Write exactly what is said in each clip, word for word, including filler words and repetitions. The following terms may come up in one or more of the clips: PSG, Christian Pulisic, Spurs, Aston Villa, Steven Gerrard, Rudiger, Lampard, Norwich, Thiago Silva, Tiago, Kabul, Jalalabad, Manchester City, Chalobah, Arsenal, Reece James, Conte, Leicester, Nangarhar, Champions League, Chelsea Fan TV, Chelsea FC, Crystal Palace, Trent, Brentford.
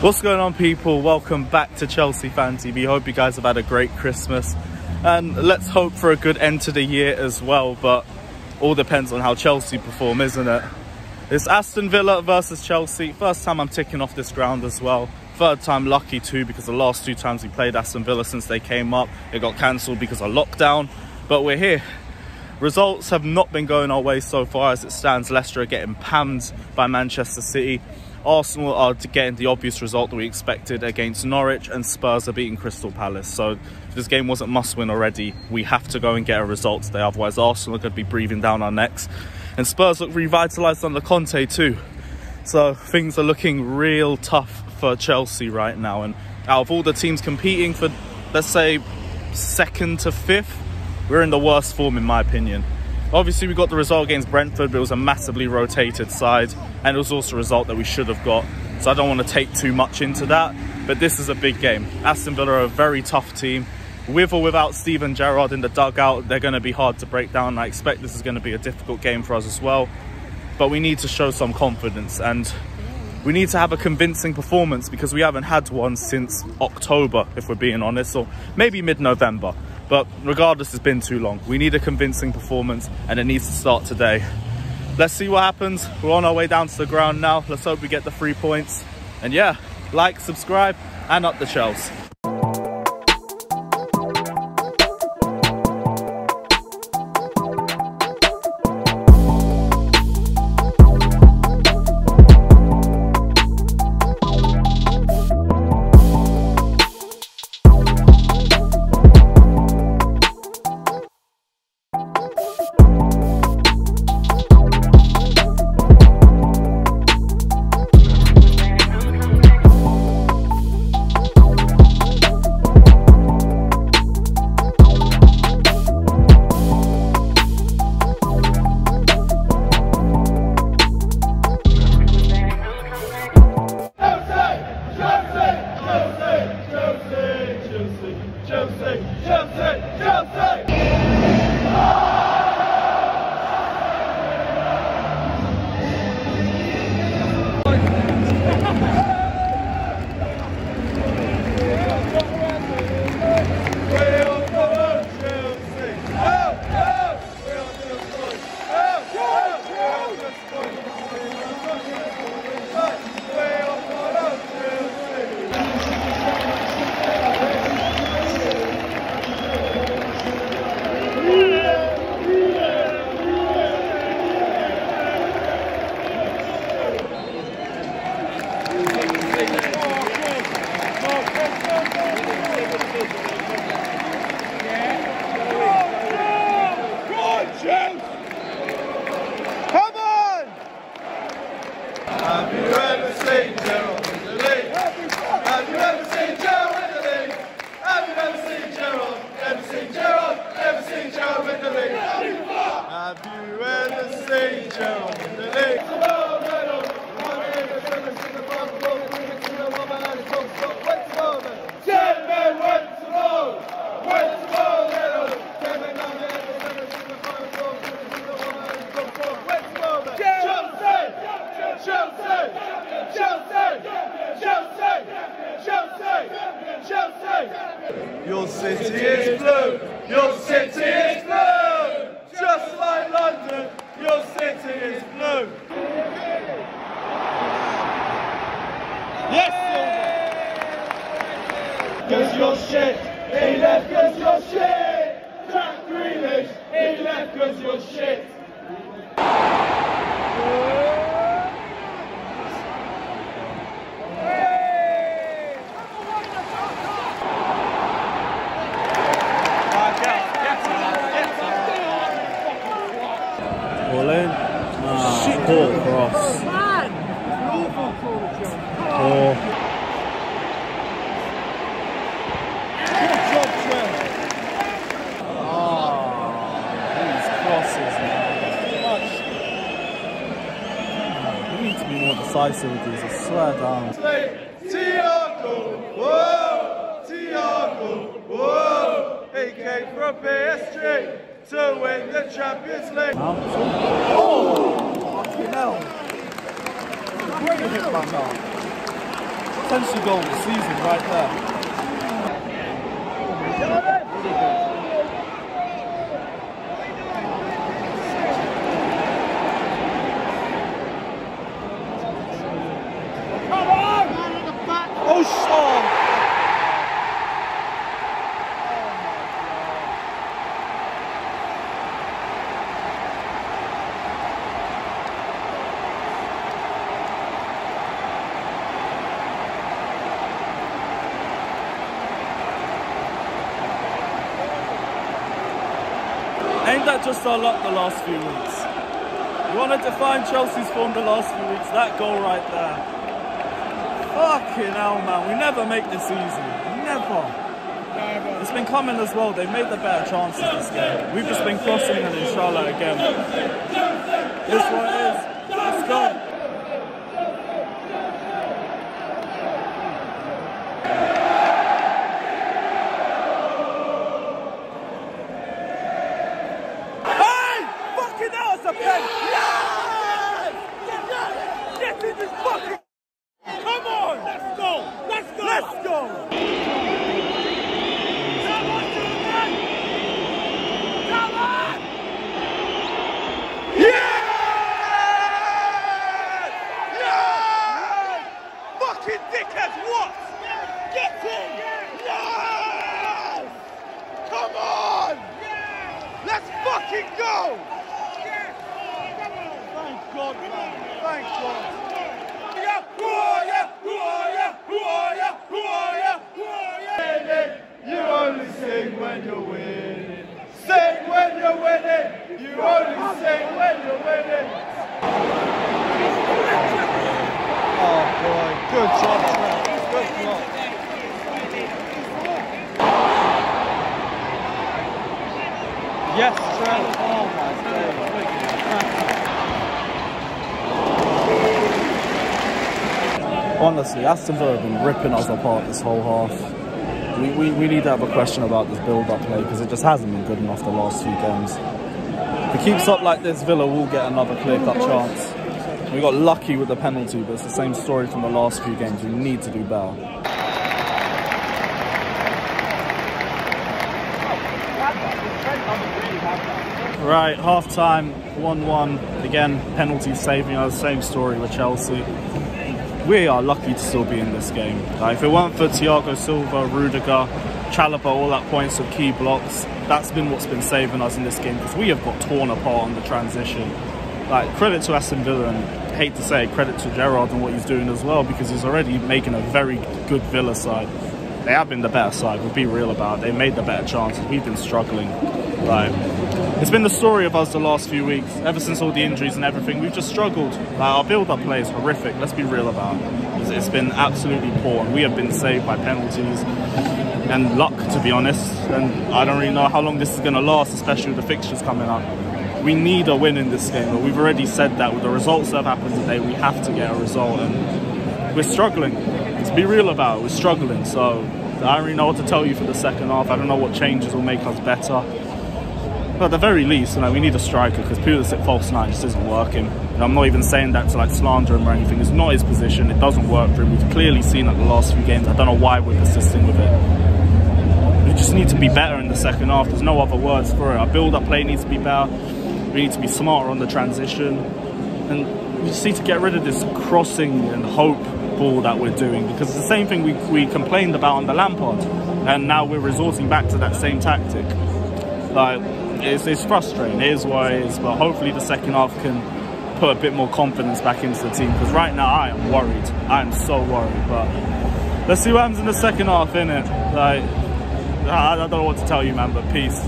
What's going on, people? Welcome back to Chelsea Fan T V. Hope you guys have had a great Christmas, and let's hope for a good end to the year as well, but all depends on how Chelsea perform, isn't it? It's Aston Villa versus Chelsea. First time I'm ticking off this ground as well. Third time lucky too, because the last two times we played Aston Villa since they came up, it got cancelled because of lockdown, but we're here. Results have not been going our way so far as it stands. Leicester are getting pammed by Manchester City. Arsenal are getting the obvious result that we expected against Norwich, and Spurs are beating Crystal Palace. So if this game wasn't must-win already, we have to go and get a result today. Otherwise, Arsenal are going to be breathing down our necks. And Spurs look revitalised under Conte too. So things are looking real tough for Chelsea right now. And out of all the teams competing for, let's say, second to fifth, we're in the worst form, in my opinion. Obviously, we got the result against Brentford, but it was a massively rotated side, and it was also a result that we should have got. So I don't want to take too much into that, but this is a big game. Aston Villa are a very tough team. With or without Steven Gerrard in the dugout, they're going to be hard to break down. I expect this is going to be a difficult game for us as well, but we need to show some confidence, and we need to have a convincing performance, because we haven't had one since October, if we're being honest, or maybe mid-November. But regardless, it's been too long. We need a convincing performance, and it needs to start today. Let's see what happens. We're on our way down to the ground now. Let's hope we get the three points. And yeah, like, subscribe, and up the Chelsea. Decisive with these, I swear down. Tiago, whoa, Tiago, whoa, he came from P S G to win the Champions League. Oh, fucking hell. Bring it back up. potential goal this season right there. Come on! Oh, shot! Ain't that just our luck the last few weeks? You want to define Chelsea's form the last few weeks? That goal right there. Fucking hell, man. We never make this easy. Never. It's been coming as well. They've made the better chances this game. We've just been crossing and inshallah again. This is what it is. Let's go. Yes, Trent. Oh my God. Look at honestly, Aston Villa have been ripping us apart this whole half. We, we, we need to have a question about this build-up play because it just hasn't been good enough the last few games. If it keeps up like this, Villa will get another clear-cut chance. We got lucky with the penalty, but it's the same story from the last few games. We need to do better. Right, half time, one one. Again, penalties saving us, same story with Chelsea. We are lucky to still be in this game. Like, if it weren't for Thiago Silva, Rudiger, Chalobah, all that points of key blocks, that's been what's been saving us in this game because we have got torn apart on the transition. Like, credit to Aston Villa and, hate to say, credit to Gerrard and what he's doing as well because he's already making a very good Villa side. They have been the better side, we'll be real about it. They made the better chances, we've been struggling. Like, it's been the story of us the last few weeks. Ever since all the injuries and everything, we've just struggled. Like, our build-up play is horrific, let's be real about it. It's been absolutely poor, and we have been saved by penalties and luck, to be honest. And I don't really know how long this is going to last, especially with the fixtures coming up. We need a win in this game, but we've already said that. With the results that have happened today, we have to get a result, and we're struggling. Let's be real about it, we're struggling. So I don't really know what to tell you for the second half. I don't know what changes will make us better. But at the very least, you know, we need a striker because Pulisic false nine just isn't working. And I'm not even saying that to like slander him or anything. It's not his position. It doesn't work for him. We've clearly seen at the last few games. I don't know why we're persisting with it. We just need to be better in the second half. There's no other words for it. Our build-up play needs to be better. We need to be smarter on the transition. And we just need to get rid of this crossing and hope ball that we're doing because it's the same thing we, we complained about on the Lampard. And now we're resorting back to that same tactic. Like, it's, it's frustrating, it is what it is, but hopefully the second half can put a bit more confidence back into the team because right now I am worried. I am so worried, but let's see what happens in the second half, innit? Like, I, I don't know what to tell you, man, but peace.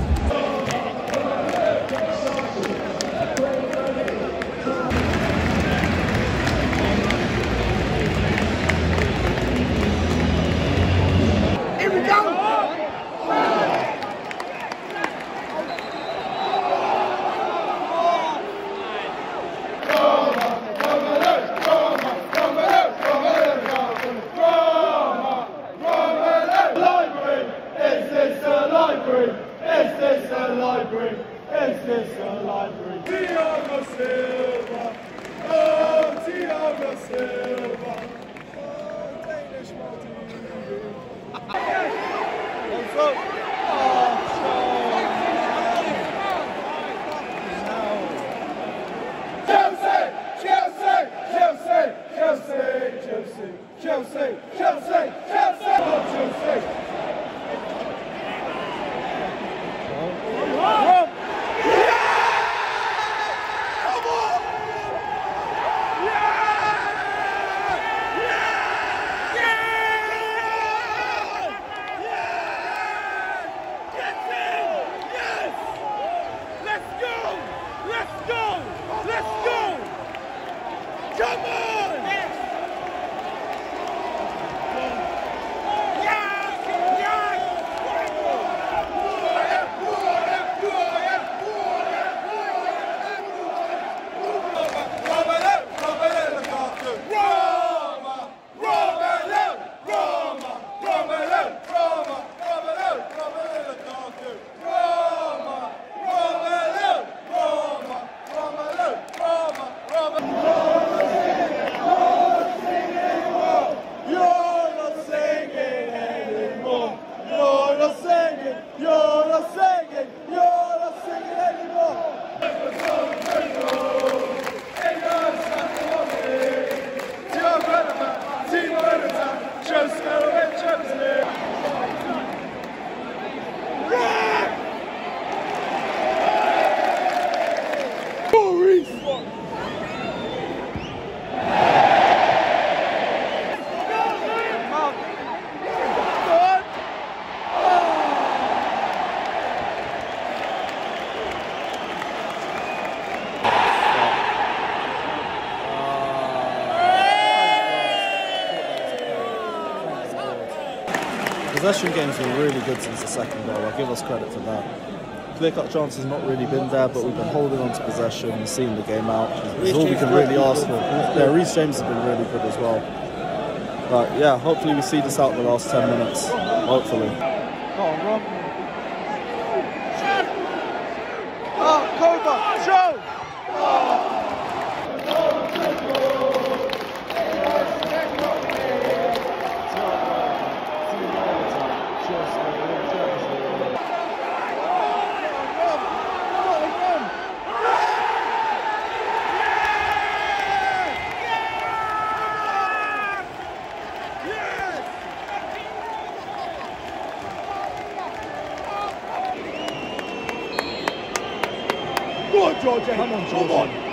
Go. Oh, Chelsea! Chelsea! Chelsea! Chelsea! Chelsea! Chelsea! Chelsea! Chelsea! Chelsea! Possession games were really good since the second goal, I'll give us credit for that. Clear-cut chance has not really been there, but we've been holding on to possession and seeing the game out. It's all we can really ask for. Yeah, Reece James has been really good as well. But yeah, hopefully we see this out in the last ten minutes. Hopefully. Go on, Rob. Oh, Chalobah! Show! Oh. Come on, George. Come on.